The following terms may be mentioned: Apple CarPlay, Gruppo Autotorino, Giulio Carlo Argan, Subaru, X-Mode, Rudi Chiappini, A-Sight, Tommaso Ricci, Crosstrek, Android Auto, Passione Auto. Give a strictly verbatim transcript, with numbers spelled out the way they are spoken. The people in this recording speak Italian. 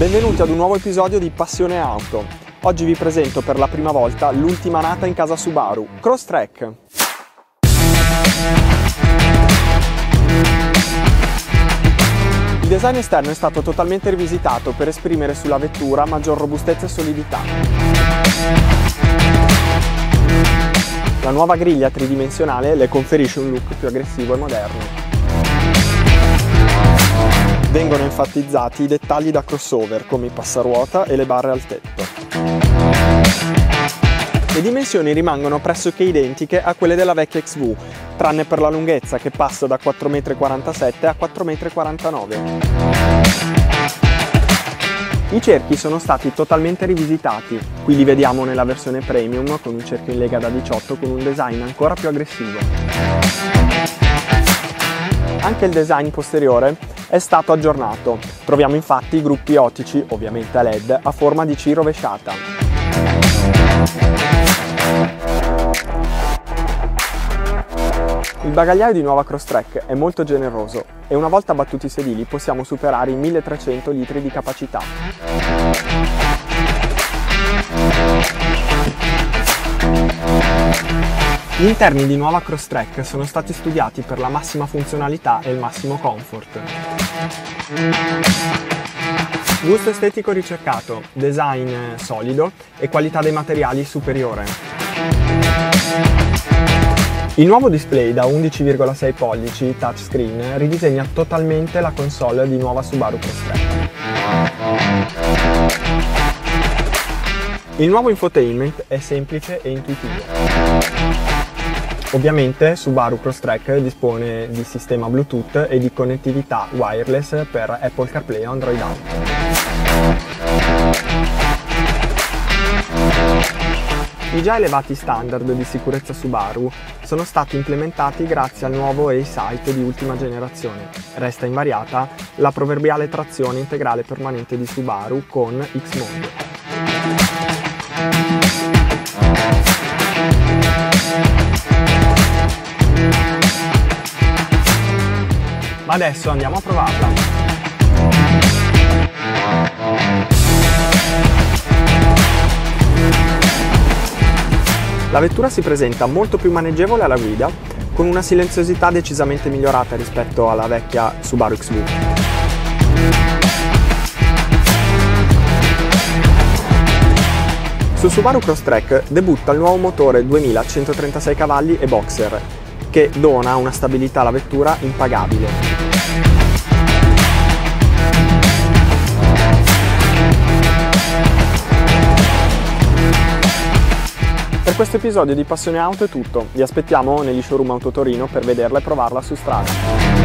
Benvenuti ad un nuovo episodio di Passione Auto. Oggi vi presento per la prima volta l'ultima nata in casa Subaru, Crosstrek. Il design esterno è stato totalmente rivisitato per esprimere sulla vettura maggior robustezza e solidità. La nuova griglia tridimensionale le conferisce un look più aggressivo e moderno. Vengono enfatizzati i dettagli da crossover come i passaruota e le barre al tetto. Le dimensioni rimangono pressoché identiche a quelle della vecchia X V, tranne per la lunghezza che passa da quattro virgola quarantasette metri a quattro virgola quarantanove metri. I cerchi sono stati totalmente rivisitati, qui li vediamo nella versione premium con un cerchio in lega da diciotto con un design ancora più aggressivo. Anche il design posteriore è stato aggiornato, troviamo infatti i gruppi ottici, ovviamente a L E D, a forma di C rovesciata. Il bagagliaio di nuova Crosstrek è molto generoso e una volta battuti i sedili possiamo superare i milletrecento litri di capacità. Gli interni di nuova Crosstrek sono stati studiati per la massima funzionalità e il massimo comfort. Gusto estetico ricercato, design solido e qualità dei materiali superiore. Il nuovo display da undici virgola sei pollici touchscreen ridisegna totalmente la console di nuova Subaru Crosstrek. Il nuovo infotainment è semplice e intuitivo. Ovviamente Subaru Crosstrek dispone di sistema Bluetooth e di connettività wireless per Apple CarPlay e Android Auto. I già elevati standard di sicurezza Subaru sono stati implementati grazie al nuovo A-Sight di ultima generazione. Resta invariata la proverbiale trazione integrale permanente di Subaru con X-Mode. Ma adesso andiamo a provarla. La vettura si presenta molto più maneggevole alla guida, con una silenziosità decisamente migliorata rispetto alla vecchia Subaru X V. Su Subaru Crosstrek debutta il nuovo motore duemilacentotrentasei cavalli e boxer, che dona una stabilità alla vettura impagabile. Per questo episodio di Passione Auto è tutto, vi aspettiamo negli showroom Autotorino per vederla e provarla su strada.